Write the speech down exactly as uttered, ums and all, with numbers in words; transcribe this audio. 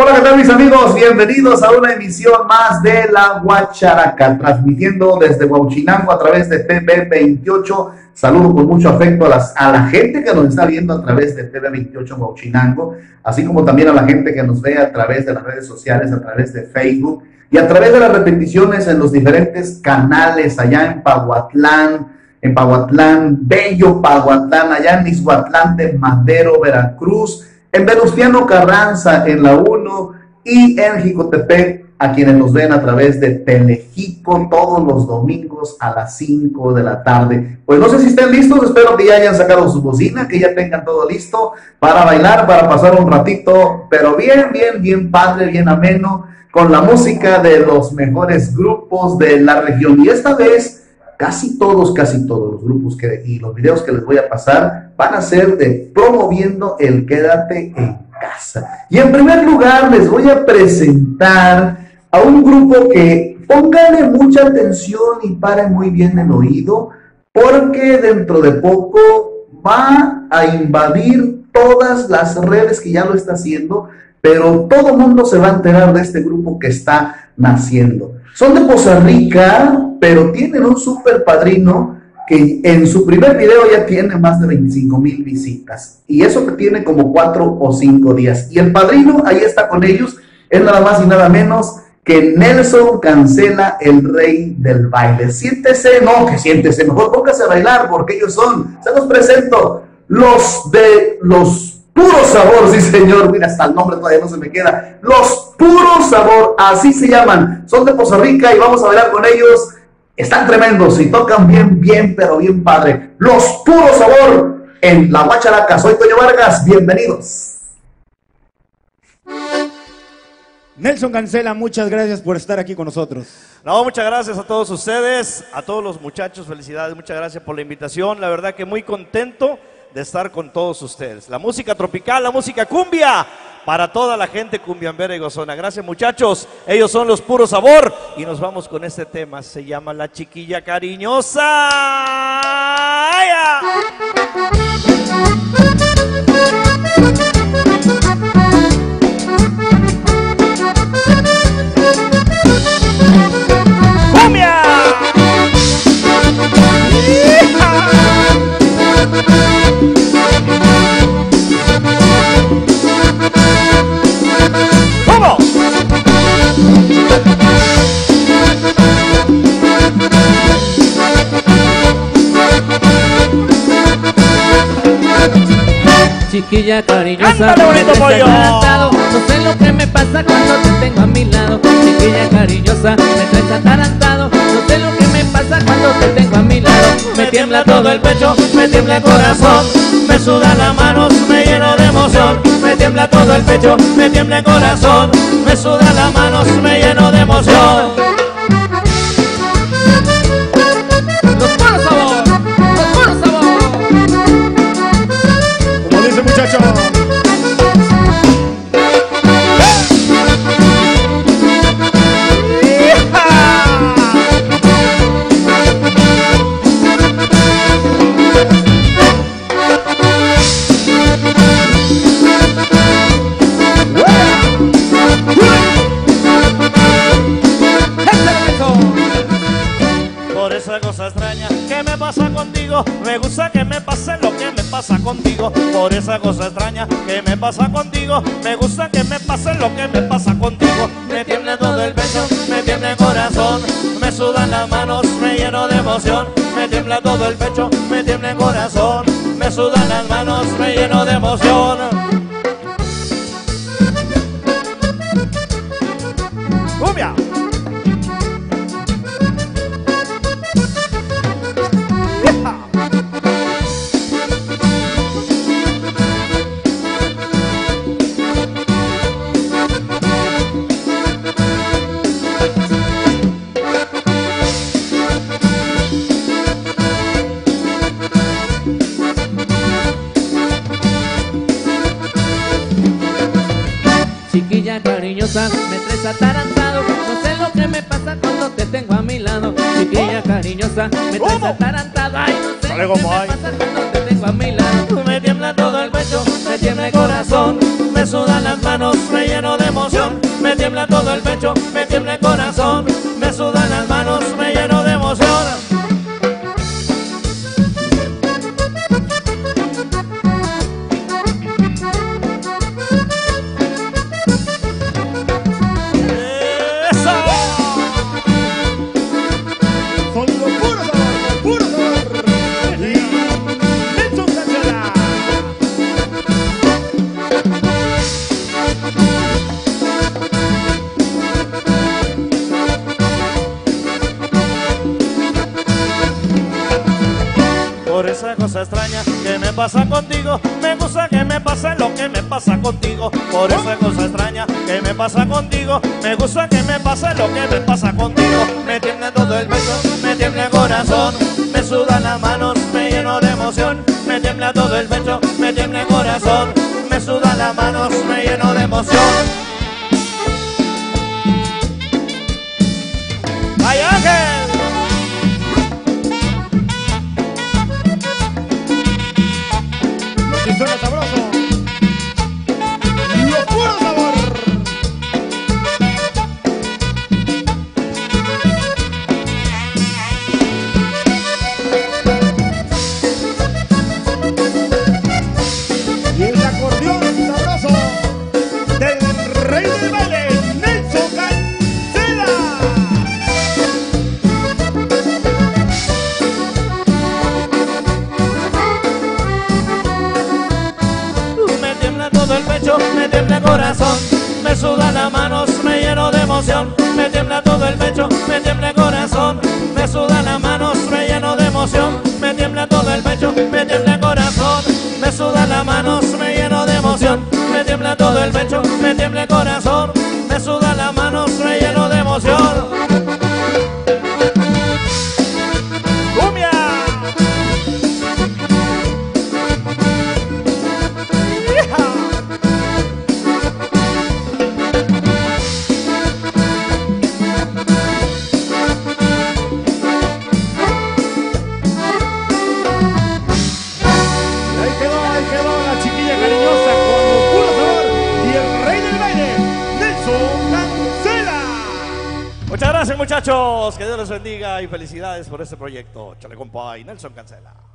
Hola, ¿qué tal mis amigos? Bienvenidos a una emisión más de La Guacharaca, transmitiendo desde Huauchinango a través de T V veintiocho. Saludo con mucho afecto a, las, a la gente que nos está viendo a través de T V veintiocho Huauchinango, así como también a la gente que nos ve a través de las redes sociales, a través de Facebook y a través de las repeticiones en los diferentes canales allá en Pahuatlán, en Pahuatlán, bello Pahuatlán, allá en Ixhuatlán de Madero, Veracruz, en Venustiano Carranza, en la uno, y en Xicotepec, a quienes nos ven a través de Telejico todos los domingos a las cinco de la tarde. Pues no sé si estén listos, espero que ya hayan sacado su bocina, que ya tengan todo listo para bailar, para pasar un ratito, pero bien, bien, bien padre, bien ameno, con la música de los mejores grupos de la región. Y esta vez, casi todos, casi todos los grupos que, y los videos que les voy a pasar van a ser de promoviendo el quédate en casa. Y en primer lugar les voy a presentar a un grupo que pónganle mucha atención y paren muy bien el oído, porque dentro de poco va a invadir todas las redes, que ya lo está haciendo, pero todo el mundo se va a enterar de este grupo que está naciendo. Son de Poza Rica, pero tienen un super padrino que en su primer video ya tiene más de veinticinco mil visitas. Y eso que tiene como cuatro o cinco días. Y el padrino ahí está con ellos, es nada más y nada menos que Nelson Kanzela, el rey del baile. Siéntese, no, que siéntese, mejor póngase a bailar, porque ellos son, se los presento, los de los Puro Sabor, sí señor, mira, hasta el nombre todavía no se me queda. Los Puro Sabor, así se llaman, son de Poza Rica y vamos a bailar con ellos. Están tremendos y tocan bien, bien, pero bien padre. Los Puro Sabor en La Guacharaca. Soy Toño Vargas, bienvenidos. Nelson Kanzela, muchas gracias por estar aquí con nosotros. No, muchas gracias a todos ustedes, a todos los muchachos, felicidades, muchas gracias por la invitación. La verdad que muy contento de estar con todos ustedes. La música tropical, la música cumbia, para toda la gente cumbiambera y gozona. Gracias muchachos, ellos son Los Puro Sabor y nos vamos con este tema, se llama La Chiquilla Cariñosa. ¡Ay, ah! ¡Cumbia! ¡Hija! Chiquilla cariñosa, ándale, bonito pollo. No sé lo que me pasa cuando te tengo a mi lado. Chiquilla cariñosa, me traes atarantado. No sé lo que me pasa cuando te tengo a mi lado. Me tiembla todo el pecho, me tiembla el corazón, me sudan las manos, me lleno de emoción. Me tiembla todo el pecho, me tiembla el corazón, me sudan las manos, me lleno de emoción. Me gusta que me pase lo que me pasa contigo, por esa cosa extraña que me pasa contigo. Me gusta que me pase lo que me pasa contigo. Me tiembla todo el pecho, me tiembla el corazón, me sudan las manos, me lleno de emoción. Me tiembla todo el pecho, me tiembla el corazón, me sudan las manos, me lleno de emoción. ¡Cumbia! Me traes atarantado, no sé lo que me pasa cuando te tengo a mi lado. Chiquilla cariñosa, me traes atarantado. Ay, no sé lo que me pasa cuando te tengo a mi lado. familia. Me tiembla todo el pecho, me tiembla el corazón, me sudan las manos, me lleno de emoción. Me tiembla todo el pecho, me tiembla el corazón, me sudan las manos, me lleno de emoción. Extraña que me pasa contigo, me gusta que me pasa lo que me pasa contigo. Por esa cosa extraña que me pasa contigo, me gusta que me pasa lo que me pasa contigo. Me tiembla todo el pecho, me tiembla el corazón, me sudan las manos, me lleno de emoción. Me tiembla todo el pecho, me tiembla el corazón, me sudan las manos, me lleno de emoción. ¡Ay, Ángel! Me tiembla todo el pecho, me tiembla el corazón, me sudan las manos, me lleno de emoción. Me tiembla todo el pecho, me tiembla el corazón, me sudan las manos, me lleno de emoción. Me tiembla todo el pecho, me tiembla el corazón, me sudan las manos, me lleno de emoción. Muchachos, que Dios les bendiga y felicidades por este proyecto. Chale, compa, y Nelson Kanzela.